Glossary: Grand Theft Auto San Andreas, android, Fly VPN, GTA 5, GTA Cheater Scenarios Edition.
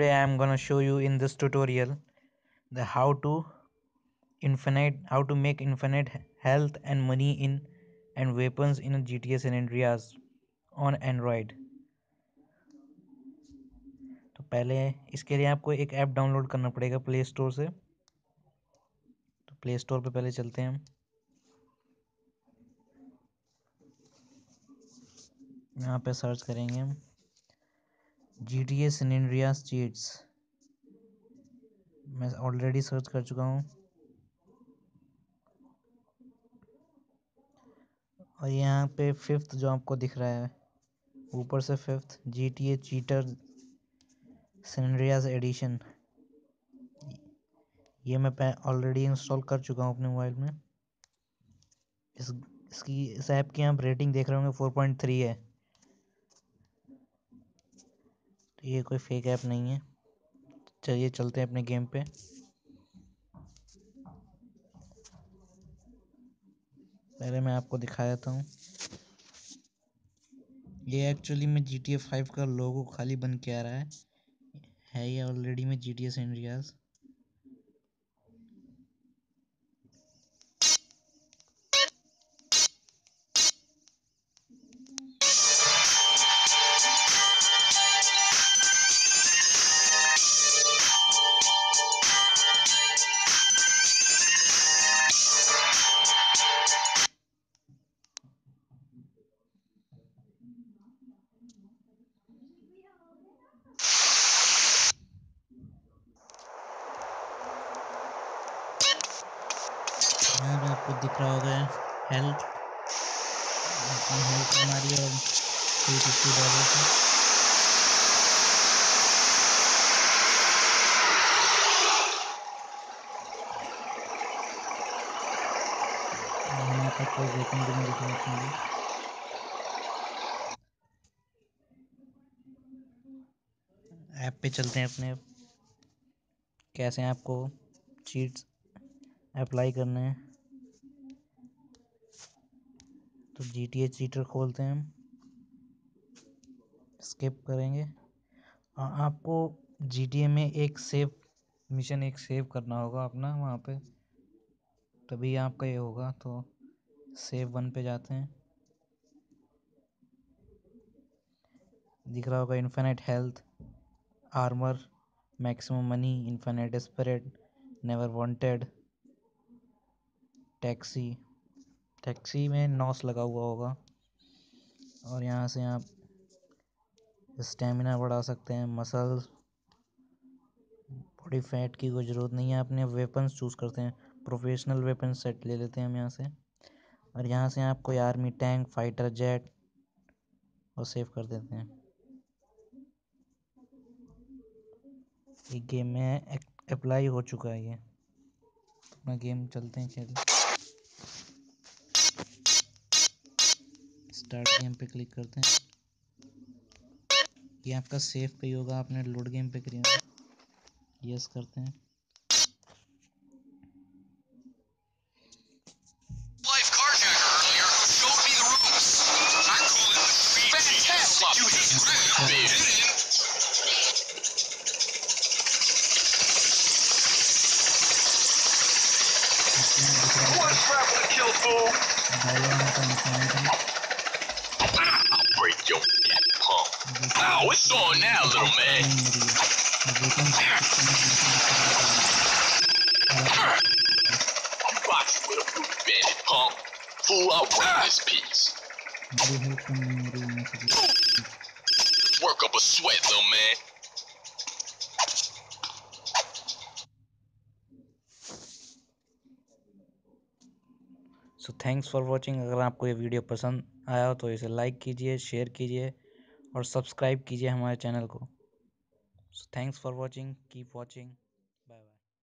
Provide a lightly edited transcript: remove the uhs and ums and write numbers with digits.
Today I am gonna show you in this tutorial the how to make infinite health and money and weapons in GTA San Andreas on Android। तो पहले इसके लिए आपको एक app download करना पड़ेगा play store से। तो प्ले स्टोर पे पहले चलते हैं हम। यहाँ पे सर्च करेंगे हम GTA San Andreas cheats। मैं ऑलरेडी सर्च कर चुका हूँ और यहाँ पे फिफ्थ जो आपको दिख रहा है ऊपर से fifth GTA Cheater Scenarios Edition, ये मैं ऑलरेडी इंस्टॉल कर चुका हूँ अपने मोबाइल में। इस ऐप की आप रेटिंग देख रहे होंगे 4.3 है, तो ये कोई फेक ऐप नहीं है। चलिए चलते हैं अपने गेम पे। पहले मैं आपको दिखा देता हूँ, ये एक्चुअली में GTA 5 का लोगो खाली बन के आ रहा है ये ऑलरेडी में GTA San Andreas। यहाँ पे आपको दिख रहा होगा हेल्थ, अपनी हेल्थ हमारी और 350 डॉलर की। यहाँ पर कोई वेपन भी नहीं दिख रहा है। ऐप पे चलते हैं अपने, कैसे आपको चीट्स अप्लाई करने हैं। तो GTA चीटर खोलते हैं हम, स्किप करेंगे। आपको GTA में एक सेव करना होगा अपना वहाँ पे, तभी आपका ये होगा। तो सेव 1 पे जाते हैं, दिख रहा होगा infinite health, armour, maximum money, infinite spirit, never wanted, taxi में नॉस लगा हुआ होगा। और यहाँ से आप स्टेमिना बढ़ा सकते हैं, मसल्स, बॉडी फैट की कोई ज़रूरत नहीं है। आपने वेपन्स चूज़ करते हैं, प्रोफेशनल वेपन सेट ले लेते हैं हम यहाँ से। और यहाँ से आप कोई आर्मी टैंक, फाइटर जेट और सेव कर देते हैं। ये गेम में अप्लाई हो चुका है। ये अपना गेम चलते हैं, स्टार्ट गेम पे क्लिक करते हैं। ये आपका सेव पे ही होगा, आपने लोड गेम पे करिए, यस करते हैं। Oh, it's on now, little man. I'm boxing with a fruit bandit, punk. Fool, I'll win this piece. Work up a sweat, little man. So thanks for watching। अगर आपको ये video पसंद आया हो तो इसे लाइक कीजिए, शेयर कीजिए और सब्सक्राइब कीजिए हमारे चैनल को। So thanks for watching, keep watching.